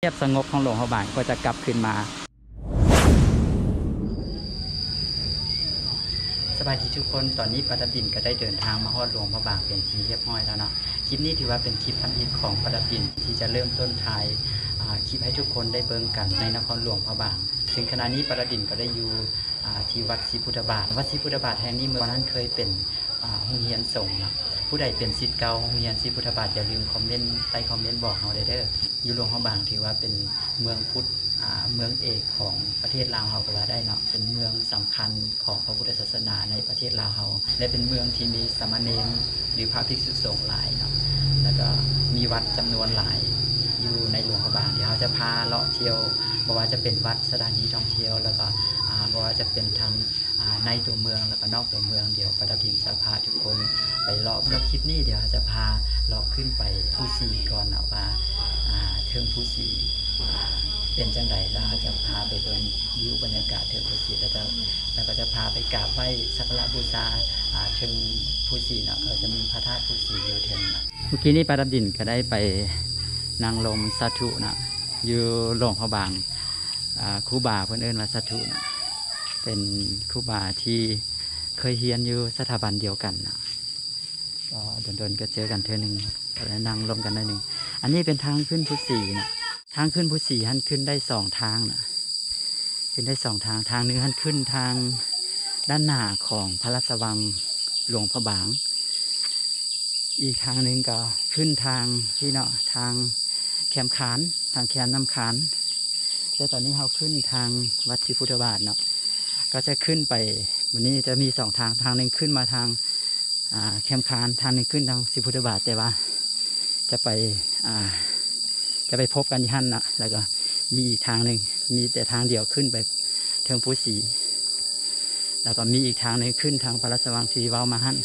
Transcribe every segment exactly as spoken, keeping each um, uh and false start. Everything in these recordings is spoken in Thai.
เงียบสงบของหลวงพระบางก็จะกลับขึ้นมาสบายดีทุกคนตอนนี้ปาตะปิ่นก็ได้เดินทางมาฮอดหลวงพระบางเป็นทีเรียบร้อยแล้วเนาะคลิปนี้ถือว่าเป็นคลิปทำอิฐของปาตะปิ่นที่จะเริ่มต้นถ่ายคลิปให้ทุกคนได้เบิ่งกันในนครหลวงพระบางถึงขณะนี้ปาตะปิ่นก็ได้อยู่ที่วัดศรีพุทธบาทวัดศรีพุทธบาทแห่งนี้เมื่อนั้นเคยเป็นโรงเรียนสงฆ์เนาะผู้ใดเป็นศิษย์เก่าโรงเรียนศรีพุทธบาทอย่าลืมคอมเมนต์ใต้คอมเมนต์บอกเราได้เด้ออยู่หลวงพระบางถือว่าเป็นเมืองพุทธเมืองเอกของประเทศลาวเฮาก็ว่าได้เนาะเป็นเมืองสำคัญของพระพุทธศาสนาในประเทศลาวเฮาและเป็นเมืองที่มีสามเณรหรือพระภิกษุสงฆ์หลายเนาะแล้วก็มีวัดจำนวนหลายอยู่ในหลวงพระบางเดี๋ยวเราจะพาเลาะเที่ยวบอกว่าจะเป็นวัดสถานที่ท่องเที่ยวแล้วก็บอกว่าจะเป็นทางในตัวเมืองแล้วก็นอกตัวเมืองเดี๋ยวปาตะปิ่นจะพาทุกคนไปเลาะแล้วคลิปนี้เดี๋ยวจะพาเลาะขึ้นไปภูสีก่อนเอาว่าเทิงภูสีเป็นจังไดแล้วจะพาไปเดินวิวบรรยากาศเทิงภูสีแล้วก็แล้วก็จะพาไปกราบไหว้สักการะบูชาเทิงภูสีเนาะเราจะมีพระธาตุภูสีอยู่เทิงเมื่อกี้นี้ปาตะปิ่นก็ได้ไปนางลมสาธุนะอยู่หลวงพระบางครูบาเพื่อนเอิญว่าสาธุนะเป็นครูบาที่เคยเฮียนอยู่สถาบันเดียวกันนะก็โดนๆก็เจอกันเทื่อหนึ่งแล้วนางลมกันได้หนึ่งอันนี้เป็นทางขึ้นภูสีนะทางขึ้นภูสีท่านขึ้นได้สองทางนะขึ้นได้สองทางทางหนึ่งท่านขึ้นทางด้านหน้าของพระราชวังหลวงพระบางอีกทางหนึ่งก็ขึ้นทางที่เนาะทางแคมขานทางแคมน้ำขานแต่ตอนนี้เราขึ้นทางวัดศรีพุทธบาทเนาะก็จะขึ้นไปวันนี้จะมีสองทางทางหนึ่งขึ้นมาทางแคมขานทางหนึ่งขึ้นทางศรีพุทธบาทแต่ว่าจะไปจะไปพบกันที่ท่านเนาะแล้วก็มีอีกทางหนึ่งมีแต่ทางเดียวขึ้นไปเทิงภูสีแล้วก็มีอีกทางหนึ่งขึ้นทางพระราชวังศรีเว้ามาท่าน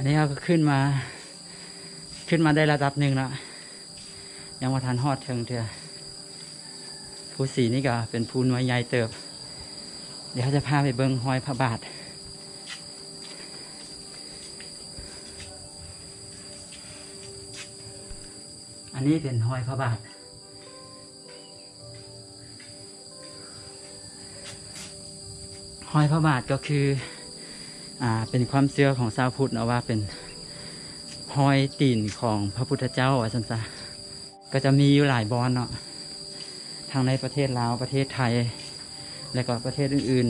อันนี้เราก็ขึ้นมาขึ้นมาได้ระดับหนึ่งแล้วยังมาทานฮอดเทิงเถอะภูสีนี่ก็เป็นภูน้อยใหญ่เติบเดี๋ยวจะพาไปเบิ้งห้อยพระบาทอันนี้เป็นห้อยพระบาทห้อยพระบาทก็คือเป็นความเชื่อของชาวพุทธนะว่าเป็นห้อยตีนของพระพุทธเจ้าว่าสันซะก็จะมีอยู่หลายบอนเนาะทางในประเทศลาวประเทศไทยและก็ประเทศอื่น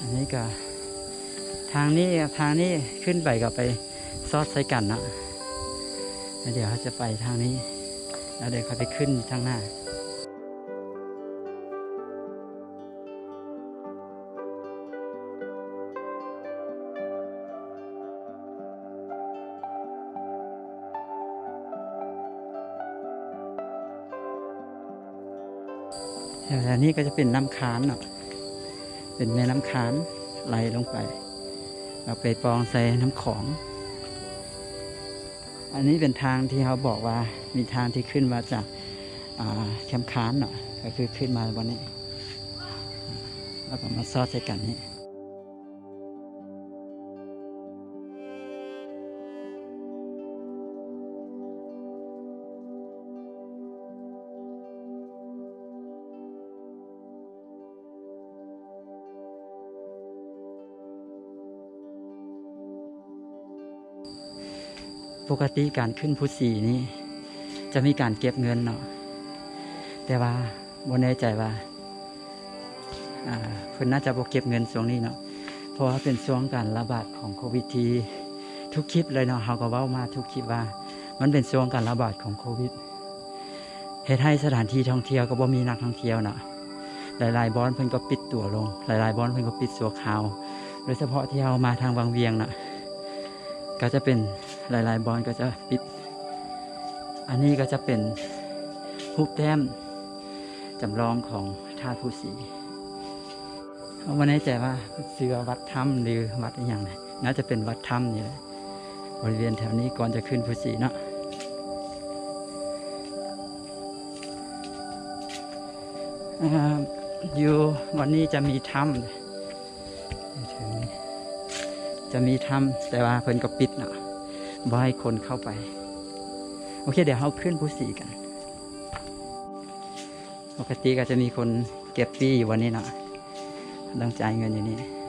ๆอันนี้ก็ทางนี้กับทางนี้ขึ้นไปกับไปซอดใส่กันนะเดี๋ยวเขาจะไปทางนี้แล้วเดี๋ยวเขาไปขึ้นทางหน้าแถวนี้ก็จะเป็นน้ำค้านเนาะเป็นแม่น้ำค้านไหลลงไปเราไปปองใส่น้ำของอันนี้เป็นทางที่เขาบอกว่ามีทางที่ขึ้นมาจากแคมป์ค้านเนาะก็คือขึ้นมาบนนี้แล้วก็มาซอดใส่กันนี่ปกติการขึ้นภูสีนี้จะมีการเก็บเงินเนาะแต่ว่าบ่แน่ใจว่าเพิ่นน่าจะบ่เก็บเงินช่วงนี้เนาะเพราะว่าเป็นช่วงการระบาดของโควิดที่ทุกคลิปเลยเนาะเขาก็เว้ามาทุกคลิปว่ามันเป็นช่วงการระบาดของโควิดเหตุให้สถานที่ท่องเที่ยวก็บ่มีนักท่องเที่ยวเนาะหลายๆบอนเพิ่นก็ปิดตัวลงหลายๆบอนเพิ่นก็ปิดชั่วคราวโดยเฉพาะที่เอามาทางวังเวียงเนาะก็จะเป็นหลายๆบอลก็จะปิดอันนี้ก็จะเป็นรูปแต้มจำลองของธาตุภูสี วันนี้ใจว่าเสือวัดถ้ำหรือวัดอย่างไรน่าจะเป็นวัดถ้ำนี่แหละบริเวณแถวนี้ก่อนจะขึ้นภูสีเนาะอยู่วันนี้จะมีถ้ำจะมีถ้ำแต่ว่าเพิ่นก็ปิดเนาะบ่ให้คนเข้าไปโอเคเดี๋ยวเราขึ้นภูสีกันปกติก็จะมีคนเก็บปี้อยู่วันนี้เนาะต้องจ่ายเงินอยู่นี่ผู้สีเนาะ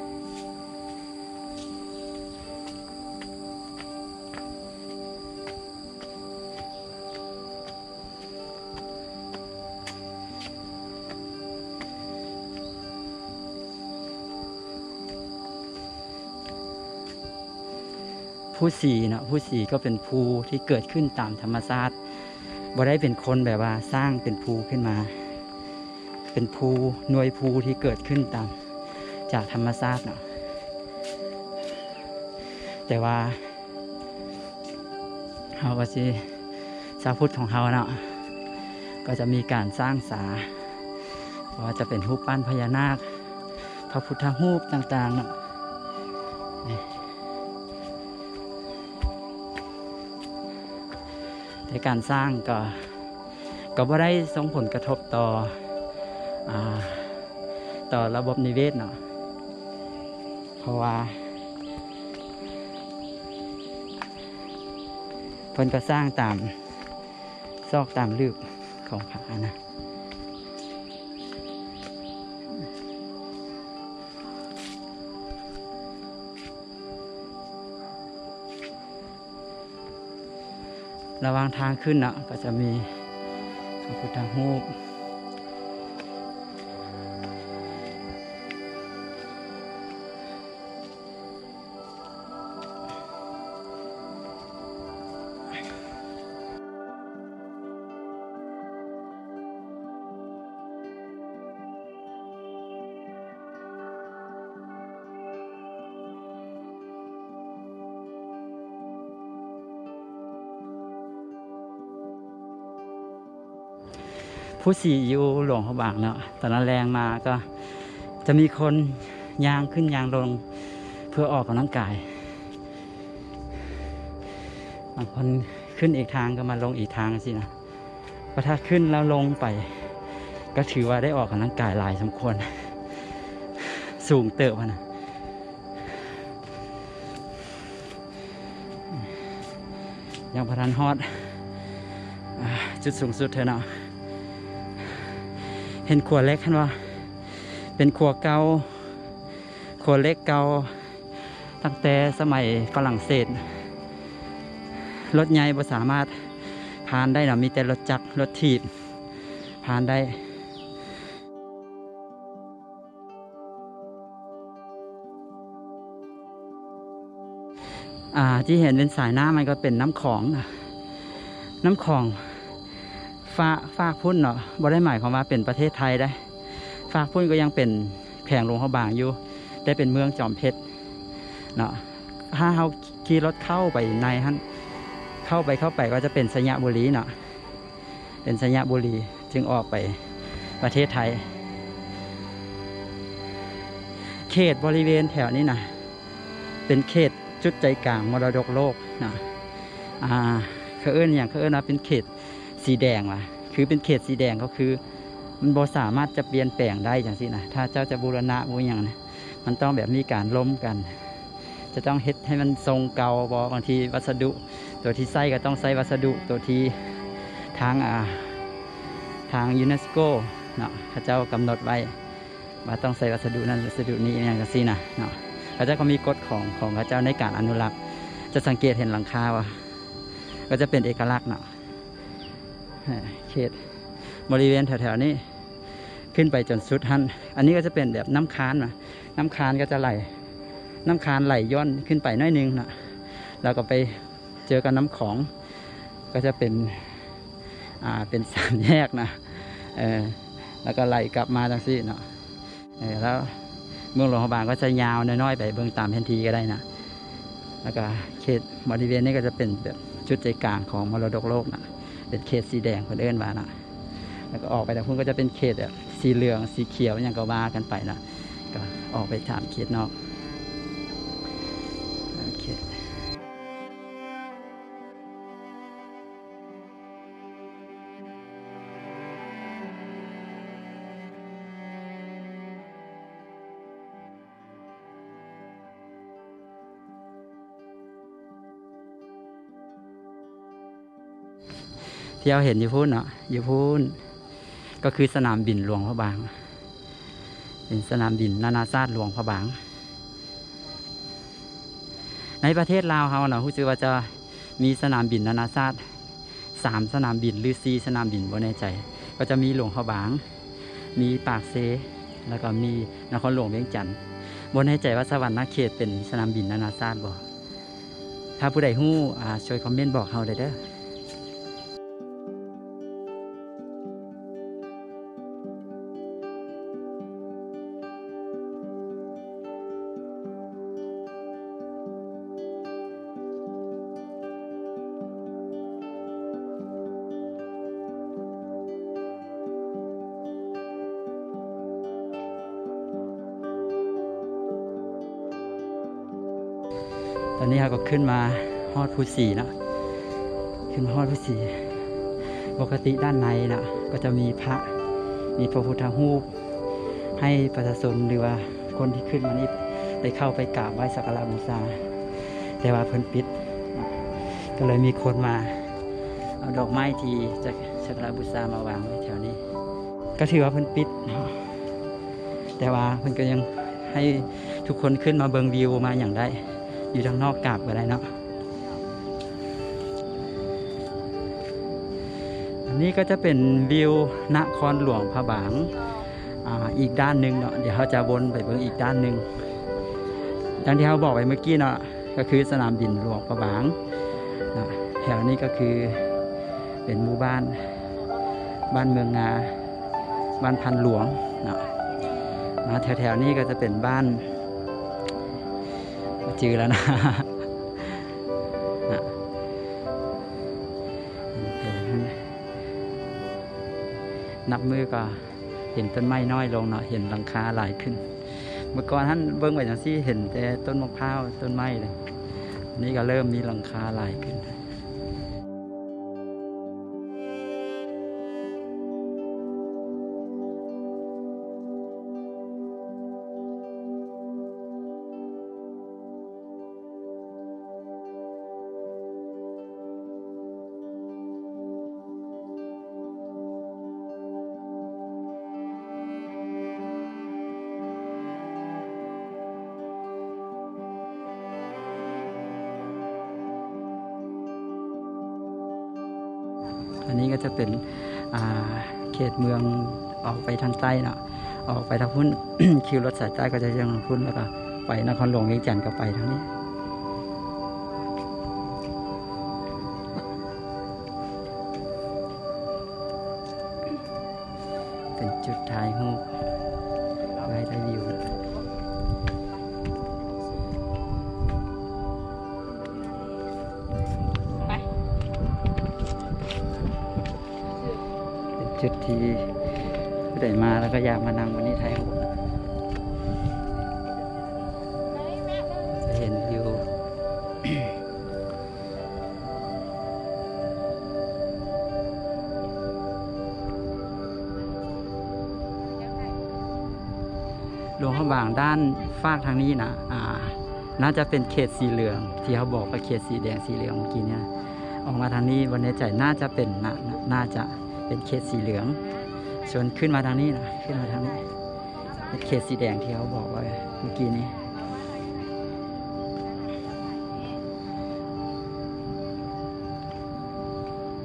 ผู้สีก็เป็นภูที่เกิดขึ้นตามธรรมชาติบ่ได้เป็นคนแบบว่าสร้างเป็นภูขึ้นมาเป็นภูหน่วยภูที่เกิดขึ้นตามจากธรรมชาติเนาะแต่ว่าเฮาก็สิชาวพุทธของเฮาเนาะก็จะมีการสร้างศาลว่าจะเป็นรูปปั้นพญานาคพระพุทธรูปต่างๆเนาะในการสร้างก็ก็บ่ได้ส่งผลกระทบต่อต่อระบบนิเวศเนาะเพราะว่าเพิ่นก็สร้างตามซอกตามลึกของผานะระหว่างทางขึ้นเนาะก็จะมีพระพุทธรูปผู้สีอยู่หลวงพระบางเนาะตอนนั้นแรงมาก็จะมีคนย่างขึ้นย่างลงเพื่อออกกำลังกายบางคนขึ้นอีกทางก็มาลงอีกทางสินะเพราะถ้าขึ้นแล้วลงไปก็ถือว่าได้ออกกำลังกายหลายสมควรสูงเติบนะยังพระทันฮอดจุดสูงสุดเธอเนาะเห็นขวดเล็กคันว่าเป็นขวดเก่าขวดเล็กเก่าตั้งแต่สมัยฝรั่งเศสรถใหญ่บ่สามารถผ่านได้หรอกมีแต่รถจักรรถถีบผ่านได้อ่าที่เห็นเป็นสายน้ำมันก็เป็นน้ำของนะน้ำของฝากฝากพุ่นเนาะบ่ได้หมายความว่าเป็นประเทศไทยได้ฝากพุ่นก็ยังเป็นแผงหลวงพระบางอยู่ได้เป็นเมืองจอมเพชรเนาะถ้าเขาขี่รถเข้าไปในฮั่นเข้าไปเข้าไปก็จะเป็นสัญญาบุรีเนาะเป็นสัญญาบุรีจึงออกไปประเทศไทยเขตบริเวณแถวนี้นะเป็นเขตจุดใจกลางมรดกโลกนะอ่าเขื่อนอย่างเขื่อนนะเป็นเขตสีแดงว่ะคือเป็นเขตสีแดงเขาคือมันบ่สามารถจะเปลี่ยนแปลงได้อย่างสินะถ้าเจ้าจะบูรณะบูรอย่างนะมันต้องแบบมีการล้มกันจะต้องเฮ็ดให้มันทรงเก่าบางทีวัสดุตัวที่ใส่ก็ต้องใส่วัสดุตัวที่ทางอ่าทางยูเนสโกเนาะเขาเจ้ากำหนดไว้ว่าต้องใส่วัสดุนั้นวัสดุนี้อย่างสินะเนาะเขาเจ้าก็มีกฎของของเขาเจ้าในการอนุรักษ์จะสังเกตเห็นหลังคาว่ะก็จะเป็นเอกลักษณ์เนาะเขตบริเวณแถวๆนี้ขึ้นไปจนสุดหันอันนี้ก็จะเป็นแบบน้ำค้านมาน้ำค้านก็จะไหลน้ำค้านไหลย้อนขึ้นไปน้อยนึงนะเราก็ไปเจอกับน้ำของก็จะเป็นอ่าเป็นสามแยกนะเออแล้วก็ไหลกลับมาทางซีเนาะเออแล้วเมืองหลวงพระบางก็จะยาวน้อยๆไปเบื้องตามแผนที่ก็ได้นะแล้วก็เขตบริเวณนี้ก็จะเป็นแบบจุดใจกลางของมรดกโลกนะเป็นเขตสีแดงคนเอื้อนมานะแล้วก็ออกไปแต่พุ่นก็จะเป็นเขตแบบสีเหลืองสีเขียวอย่างก็ว่ากันไปนะก็ ออกไปถามเขตนอกโอเคที่เราเห็นอยู่พูนเนาะอยู่พูนก็คือสนามบินหลวงพระบางเป็นสนามบินนานาชาติหลวงพระบางในประเทศลาวเขาเนาะรู้สึกว่าจะมีสนามบินนานาชาติสามสนามบินหรือสี่สนามบินบ่แน่ใจก็จะมีหลวงพระบางมีปากเซแล้วก็มีนครหลวงเวียงจันทร์บ่แน่ใจว่าสวรรค์นาเขตเป็นสนามบินนานาชาติบ่ถ้าผู้ใดรู้ช่วยคอมเมนต์บอกเขาเลยเด้อตอนนี้เราก็ขึ้นมาฮอดภูสีนะขึ้นมาฮอดภูสีปกติด้านในนะก็จะมีพระมีพระพุทธรูปให้ประชาชนหรือว่าคนที่ขึ้นมานี้ได้เข้าไปกราบไหว้สักการะบูชาแต่ว่าเพิ่นปิดก็เลยมีคนมาเอาดอกไม้ที่จะสักการะบูชามาวางไว้แถวนี้ก็ถือว่าเพิ่นปิดแต่ว่าเพิ่นก็ยังให้ทุกคนขึ้นมาเบิ่งวิวมาอย่างได้อยู่ทางนอกกราบก็ได้เนาะอันนี้ก็จะเป็นวิวนครหลวงพระบางอ่าอีกด้านหนึ่งเนาะเดี๋ยวเราจะวนไปเบิ่งอีกด้านหนึ่งดังที่เขาบอกไปเมื่อกี้เนาะก็คือสนามบินหลวงพระบางแถวนี้ก็คือเป็นหมู่บ้านบ้านเมืองงาบ้านพันหลวงเนาะมาแถวๆนี้ก็จะเป็นบ้านจือแล้วนะนับมือก็เห็นต้นไม้น้อยลงเนาะเห็นหลังคาหลายขึ้นเมื่อก่อนท่านเบิ้งไปอย่างที่เห็นแต่ต้นมะพร้าวต้นไม้เลยนี่ก็เริ่มมีหลังคาหลายขึ้นอันนี้ก็จะเป็นเขตเมืองออกไปทางใต้เนาะออกไปทางพุ่น คิวรถสายใต้ก็จะยังพุ่นแล้วก็ไปนครหลวงเวียงจันทร์ก็ไปทางนี้เป็นจุดถ่ายรูปไว้ได้วิวจุดที่ผู้ใดมาแล้วก็อยากมานั่งวันนี้ไทยหกจะเห็นวิว หลวงพระบางด้านฝากทางนี้นะอ่าน่าจะเป็นเขตสีเหลืองที่เขาบอกว่าเขตสีแดงสีเหลืองเมื่อกี้เนี่ยออกมาทางนี้วันนี้ใจน่าจะเป็นนะน่าจะเป็นเขตสีเหลืองส่วนขึ้นมาทางนี้นะขึ้นมาทางนี้เป็นเขตสีแดงที่เขาบอกว่าเ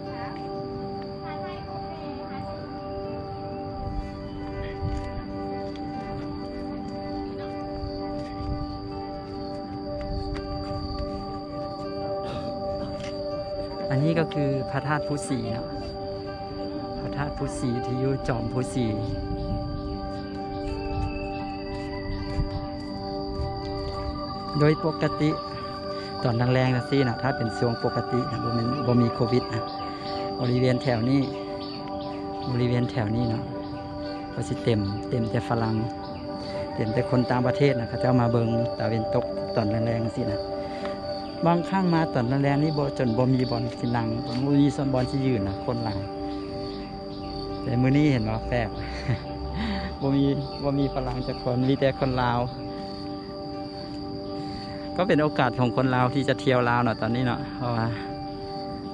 มื่อกี้นี้อันนี้ก็คือพระธาตุภูสีนะพระธาตุภูสีที่อยู่จอมภูสีโดยปกติตอนแรงๆนะซี่นะถ้าเป็นช่วงปกตินะบ่มีโควิดนะบริเวณแถวนี้บริเวณแถวนี้เนาะก็จะเต็มเต็มแต่ฝรั่ง เห็นแต่คนต่างประเทศนะเขาจะมาเบิงตะเวนตกตอนแรงๆสินะบางครั้งมาตอนแรงๆนี่บอจนบอมีบอลสินังบอมีสนบอลที่ยืนนะคนหลายแต่มื้อนี้เห็นว่าแปลกบอมีบอมีฝรั่งจากคนมีแต่คนลาวก็เป็นโอกาสของคนลาวที่จะเที่ยวลาวเนาะตอนนี้เนาะเพราะว่า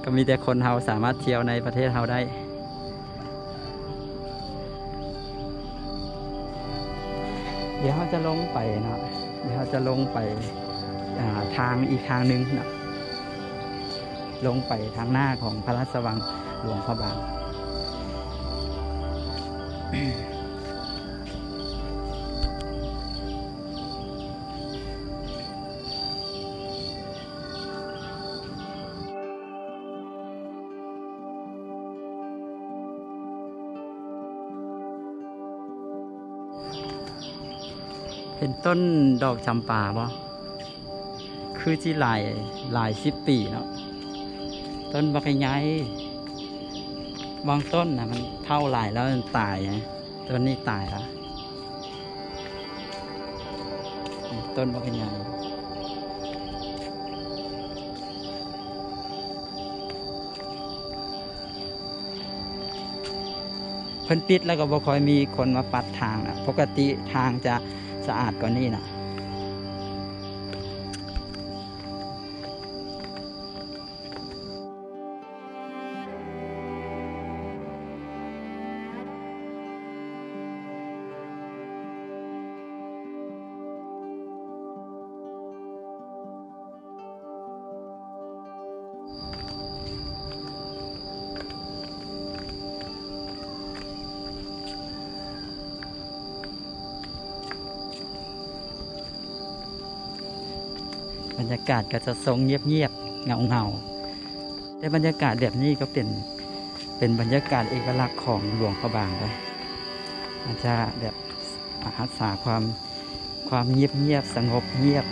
ก็มีแต่คนเราสามารถเที่ยวในประเทศเราได้เดี๋ยวเขาจะลงไปเนาะเดี๋ยวเขาจะลงไปทางอีกทางนึงนะลงไปทางหน้าของพระราชวังหลวงพระบาง เห็นต้นดอกจำปาบ่คือจีหลายหลายสิบปีเนาะต้นบักไงบางต้นนะมันเท่าหลายแล้วมันตายนะต้นนี้ตายแล้วต้นบักไงเพิ่นปิดแล้วก็บ่ค่อยมีคนมาปัดทางนะปกติทางจะสะอาดกว่านี้นะบรรยากาศก็จะทรงเงียบๆเงาๆแต่บรรยากาศแบบนี้ก็เป็นเป็นบรรยากาศเอกลักษณ์ของหลวงพระบางเลยมันจะแบบรักษาความความเงียบๆสงบเงียบ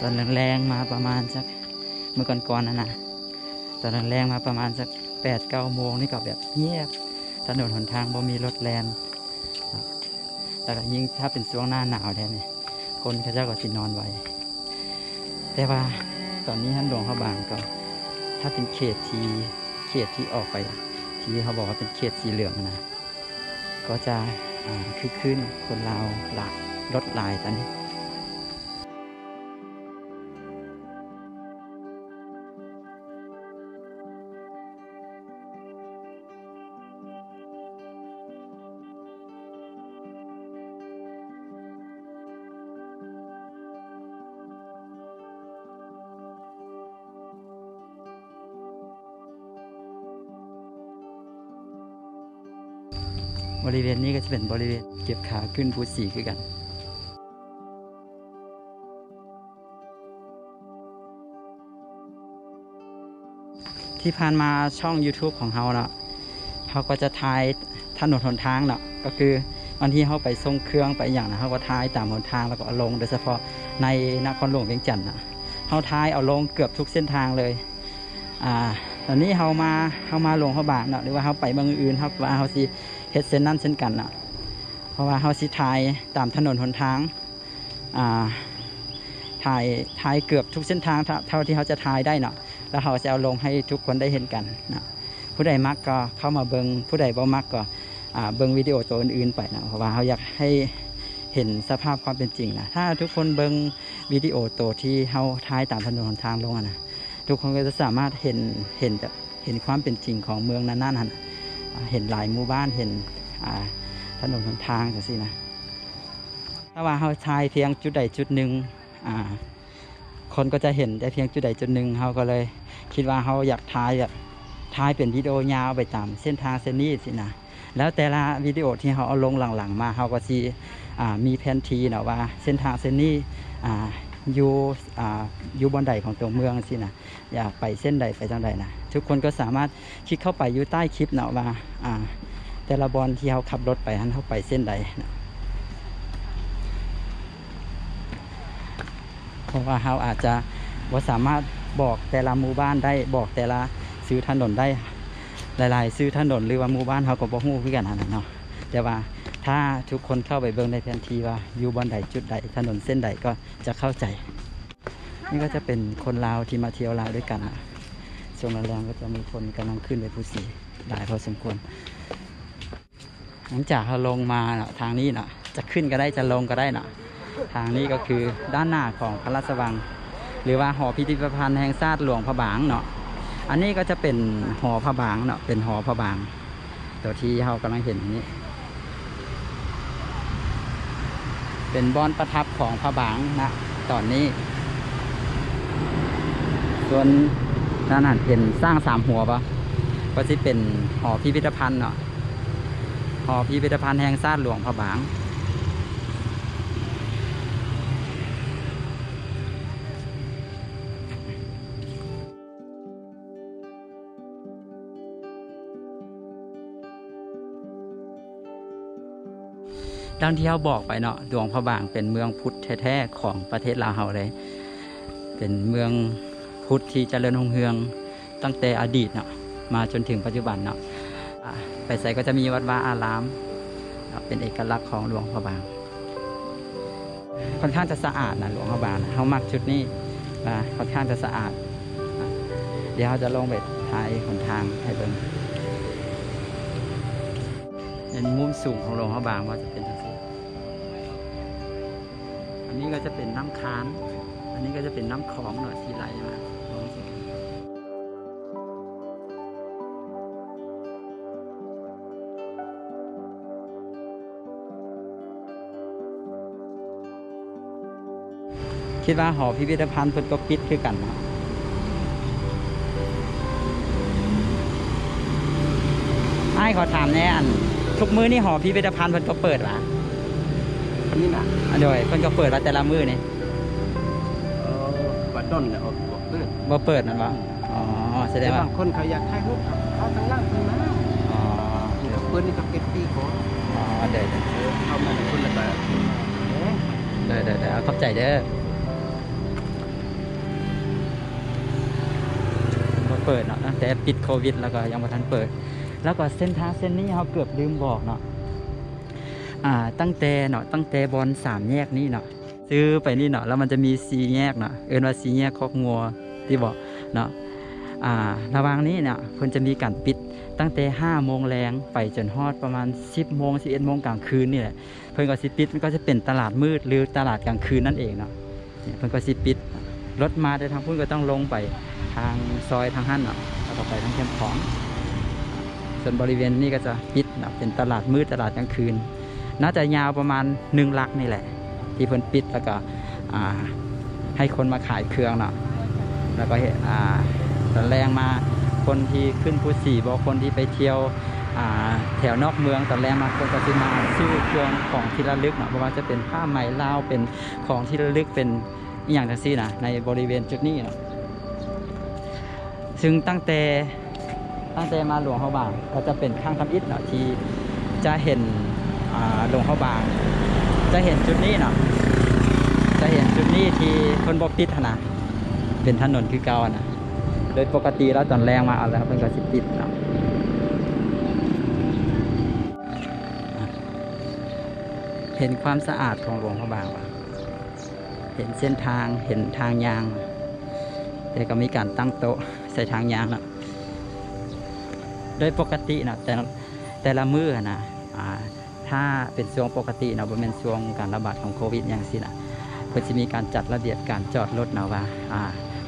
ตอนแรงๆมาประมาณสักเมื่อก่อนๆนะนะตอนแรงๆมาประมาณสักแปดเก้าโมงนี่ก็แบบเงียบถนนหนทางบ่มีรถแล่นแต่ยิ่งถ้าเป็นช่วงหน้าหนาวแทนเนี่ยคนเขาเจ้าก็สินอนไว้แต่ว่าตอนนี้ท่านหลวงพระบางก็ถ้าเป็นเขตที่เขตที่ออกไปที่เขาบอกว่าเป็นเขตสีเหลืองนะก็จะคึกคืนคนลาวหลากรถหลายตอนนี้บริเวณนี้ก็จะเป็นบริเวณเก็บขาขึ้นภูสีคือกันที่ผ่านมาช่อง ยูทูบ ของเขาเนาะเขาก็จะถ่ายถนนหนทางเนาะก็คือบางทีเขาไปส่งเครื่องไปอย่างนะเขาก็ถ่ายตามหนทางแล้วก็เอาลงโดยเฉพาะในนครหลวงเวียงจันทร์นะเขาถ่ายเอาลงเกือบทุกเส้นทางเลยอ่าตอนนี้เขามาเขามาหลวงพระบางเนาะหรือว่าเขาไปเมืองอื่นเขาว่าเขาสิเฮ็ดเส้นนั่นเส้นกันเนาะเพราะว่าเขาสิถ่ายตามถนนหนทางอ่าถ่ายถ่ายเกือบทุกเส้นทางเท่าที่เขาจะถ่ายได้เนาะแล้วเขาจะเอาลงให้ทุกคนได้เห็นกันนะผู้ใดมักก็เข้ามาเบิ่งผู้ใดบ่มักก็อ่าเบิ่งวิดีโอตัวอื่นๆไปนะเพราะว่าเขาอยากให้เห็นสภาพความเป็นจริงนะถ้าทุกคนเบิ่งวิดีโอตัวที่เขาถ่ายตามถนนหนทางลงนะทุกคนก็จะสามารถเห็นเห็นแบบเห็นความเป็นจริงของเมืองนั้นๆนะเห็นหลายหมู่บ้านเห็นถนนหนทางจังซี่นะถ้าว่าเขาถ่ายเพียงจุดใดจุดหนึ่งคนก็จะเห็นแต่เพียงจุดใดจุดหนึ่งเขาก็เลยคิดว่าเขาอยากถ่ายแบบถ่ายเป็นวิดีโอยาวไปตามเส้นทางเส้นนี้สินะแล้วแต่ละวิดีโอที่เขาเอาลงหลังๆมาเขาก็จะมีแผนที่เนาะว่าเส้นทางเส้นนี้อยู่อยู่บนใดของตัวเมืองสินะอยากไปเส้นใดไปทางใดนะทุกคนก็สามารถคลิกเข้าไปอยู่ใต้คลิปเนาะว่าแต่ละบอลที่เขาขับรถไปหันเข้าไปเส้นใดนะเพราะว่าเขาอาจจะว่าสามารถบอกแต่ละหมู่บ้านได้บอกแต่ละ ซื้อถนนได้หลายๆซื้อถนนหรือว่าหมู่บ้านเขาก็บ่ฮู้คือกันนั่นแหละเนาะแต่ว่าถ้าทุกคนเข้าไปเบิ่งในแผนที่ว่าอยู่บนใดจุดใดถนนเส้นใดก็จะเข้าใจนี่ก็จะเป็นคนลาวที่มาเที่ยวลาวด้วยกันนะช่วงแรงก็จะมีคนกำลังขึ้นไปภูสีหลายพอสมควรหลังจากเขาลงมานะทางนี้นะจะขึ้นก็ได้จะลงก็ได้นะทางนี้ก็คือด้านหน้าของพระราชวังหรือว่าหอพิพิธภัณฑ์แห่งชาติหลวงพระบางเนาะอันนี้ก็จะเป็นหอพระบางเนาะเป็นหอพระบางตัวที่เรากำลังเห็นนี้เป็นบอนประทับของพระบางนะตอนนี้ส่วนด้านหน้าเห็นสร้างสามหัวปะก็จะเป็นหอพิพิธภัณฑ์เนาะหอพิพิธภัณฑ์แห่งชาติหลวงพระบางดังที่เขาบอกไปเนาะหลวงพระบางเป็นเมืองพุทธแท้ๆของประเทศลาวเราเลยเป็นเมืองพุทธที่เจริญรุ่งเรืองตั้งแต่อดีตเนาะมาจนถึงปัจจุบันเนาะไปใส่ก็จะมีวัดวาอารามเป็นเอกลักษณ์ของหลวงพระบางค่อนข้างจะสะอาดนะหลวงพระบางเขามักชุดนี้ค่อนข้างจะสะอาดเดี๋ยวเขาจะลงไปถ่ายหนทางให้เบิ่งเป็นมุมสูงของหลวงพระบางว่าจะเป็นยังไงอันนี้ก็จะเป็นน้ำค้างอันนี้ก็จะเป็นน้ำคลองหน่อยที่ไหลมาคิดว่าหอพิพิธภัณฑ์เพิ่นก็ปิดคือกันนะไอ้ขอถามแน่อันทุกมื้อนี่หอพิพิธภัณฑ์เพิ่นก็เปิดวะคนนี้นะอ๋อโดยเพิ่นก็เปิดว่าแต่ละมื้อนี่บัดต้นเนี่ยบ่เปิดบ่เปิดนั่นวะอ๋อแสดงว่าคนเขาอยากถ่ายรูปเขาตั้งล่างตั้งมาอ๋อเปิดนี่ก็เป็นปีก่อนอ๋อได้ๆเข้ามาในคนละแบบได้ได้ได้เข้าใจเด้อเปิดเนาะแต่ปิดโควิดแล้วก็ยังไม่ทันเปิดแล้วก็เส้นทางเส้นนี้เขาเกือบลืมบอกเนาะอ่าตั้งแต่เนาะตั้งแต่บอลสามแยกนี่เนาะซื้อไปนี่เนาะแล้วมันจะมีสี่แยกเนาะเอิ้นว่าสี่แยกคอกงัวที่บอกเนาะอ่าระหว่างนี้เนาะเพิ่นจะมีการปิดตั้งแต่ห้าโมงแรงไปจนฮอดประมาณสิบโมงสิบเอ็ดโมงกลางคืนนี่แหละเพิ่นก็สิปิดมันก็จะเป็นตลาดมืดหรือตลาดกลางคืนนั่นเองเนาะเพิ่นก็สิปิดรถมาแต่ทางพุ่นก็ต้องลงไปทางซอยทางหั่นเนาะต่อไปทางเข้มของส่วนบริเวณนี้ก็จะปิดนะเป็นตลาดมืดตลาดกลางคืนน่าจะยาวประมาณหนึ่งลักนี่แหละที่เพิ่นปิดแล้วก็ให้คนมาขายเครื่องเนาะแล้วก็ตอนแรกมาคนที่ขึ้นภูสีบอกคนที่ไปเที่ยวแถวนอกเมืองตอนแรกมาคนก็จะมาซื้อเครื่องของที่ระลึกเนาะเพราะว่าจะเป็นผ้าไหมลาวเป็นของที่ระลึกเป็นอย่างทั้งสิ้นนะในบริเวณจุดนี้เนาะซึ่งตั้งแต่ตั้งแต่มาหลวงพระบางก็จะเป็นข้างคำอิฐเนาะที่จะเห็นหลวงพระบางจะเห็นจุดนี้เนาะจะเห็นจุดนี้ที่คนบอกปิดนะเป็นถนนคือเก่านะโดยปกติแล้วตอนแรงมาเอาแล้วเป็นก็สิปิดเนาะเห็นความสะอาดของหลวงพระบางเห็นเส้นทางเห็นทางยางแต่ก็มีการตั้งโต๊ะใส่ทางยางนะโดยปกตินะแต่แต่ละมื้อนะถ้าเป็นช่วงปกตินะเป็นช่วงการระบาดของโควิดอย่างสินะก็จะมีการจัดระเบียบการจอดรถนะว่า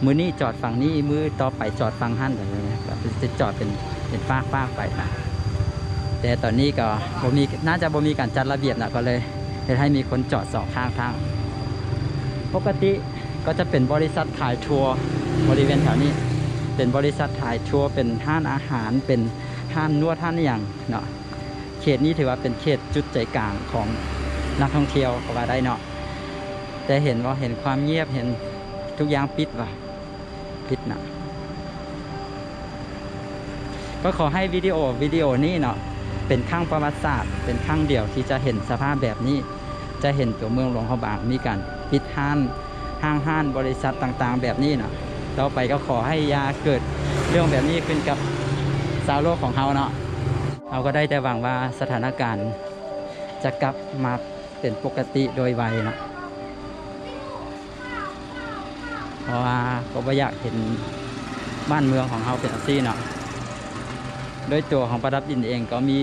มือนี่จอดฝั่งนี้มือต่อไปจอดฝั่งหั่นอย่างเงี้ยก็จะจอดเป็นเป็นฟากฟากไปนะแต่ตอนนี้ก็บ่มีน่าจะบ่มีการจัดระเบียบนะก็เลยให้มีคนจอดสองข้างทางปกติก็จะเป็นบริษัทขายทัวร์บริเวณแถวนี้เป็นบริษัทขายทัวร์เป็นห้านอาหารเป็นห้านนวดห้านอย่างเนาะเขตนี้ถือว่าเป็นเขตจุดใจกลางของนักท่องเที่ยวก็ว่าได้เนาะแต่เห็นว่าเห็นความเงียบเห็นทุกอย่างปิดว่ะปิดนะก็ขอให้วิดีโอวิดีโอนี้เนาะเป็นครั้งประวัติศาสตร์เป็นครั้งเดียวที่จะเห็นสภาพแบบนี้จะเห็นตัวเมืองหลวงพระบางมีการปิดห้านห้างห้านบริษัทต่างๆแบบนี้เนาะต่อไปก็ขอให้ยาเกิด เรื่องแบบนี้ขึ้นกับสาวโลกของเขาเนาะเราก็ได้แต่หวังว่าสถานการณ์จะกลับมาเป็นปกติโดยไวเนาะเพราะว่าก็ไม่อยากเห็นบ้านเมืองของเขาเป็นอันซีเนาะโดยตัวของประดับอินเองก็มี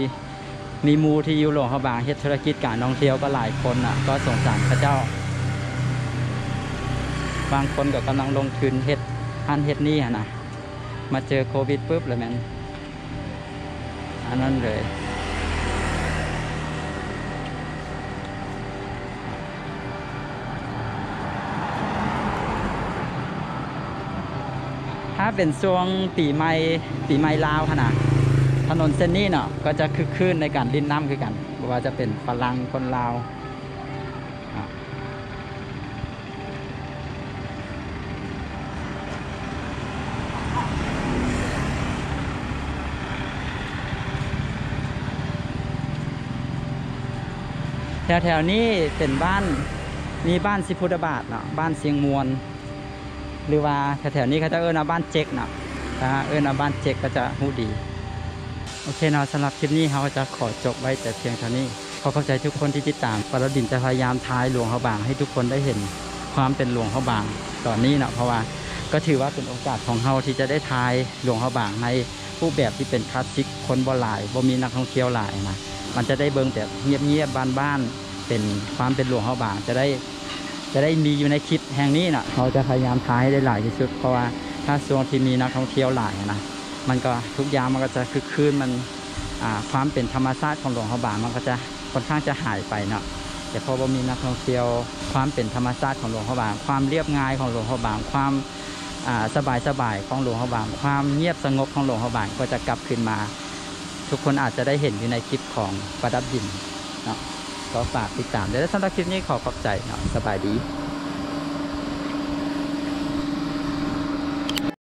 มีมูที่ยุโรปเขาบางเฮ็ดธุรกิจการท่องเที่ยวก็หลายคนอ่ะก็สงสารพระเจ้าบางคนก็กำลังลงทุนเฮ็ดอันเฮ็ดนี่นะมาเจอโควิดปุ๊บเลยแม่นอันนั้นเลยถ้าเป็นช่วงปีใหม่ปีใหม่ลาวขนาดถนนเส้นนี้เนาะก็จะคึกคืนในการลิ้นน้ำคือกันบอกว่าจะเป็นฝรั่งคนลาวแถวๆนี้เป็นบ้านมีบ้านสิพุทธบาทเนาะบ้านเสียงมวลหรือว่าแถวๆนี้เขาจะเอิ้นว่าบ้านเจ๊กเนาะนะฮะเอิ้นว่าบ้านเจ๊กก็จะหูดีโอเคเนาะสำหรับคลิปนี้เขาจะขอจบไว้แต่เพียงเท่านี้ขอเข้าใจทุกคนที่ติดตามปรดินจะพยายามท้ายหลวงเขาบางให้ทุกคนได้เห็นความเป็นหลวงเขาบางตอนนี้เนาะเพราะว่าก็ถือว่าเป็นโอกาสของเขาที่จะได้ท้ายหลวงเขาบางในรูปแบบที่เป็นคลาสสิกคนบ่หลายบ่มีนักท่องเที่ยวหลายนะมันจะได้เบิ่งแบบเงียบๆบ้านๆเป็นความเป็นหลวงเขาบางจะได้จะได้มีอยู่ในคลิปแห่งนี้เนาะเขาจะพยายามท้ายให้ได้หลายที่สุดเพราะว่าถ้าช่วงที่มีนักท่องเที่ยวหลายนะมันก็ทุกอย่างมันก็จะคึกคืนมันความเป็นธรรมชาติของหลวงเขาบางมันก็จะค่อนข้างจะหายไปเนาะแต่พอมีนักท่องเที่ยวความเป็นธรรมชาติของหลวงเขาบางความเรียบง่ายของหลวงเขาบางความสบายสบายของหลวงเขาบางความเงียบสงบของหลวงเขาบางก็จะกลับคืนมาทุกคนอาจจะได้เห็นอยู่ในคลิปของประดับดินเนาะก็ฝากติดตามเดี๋ยวสำหรับคลิปนี้ขอขอบใจเนาะสบายดี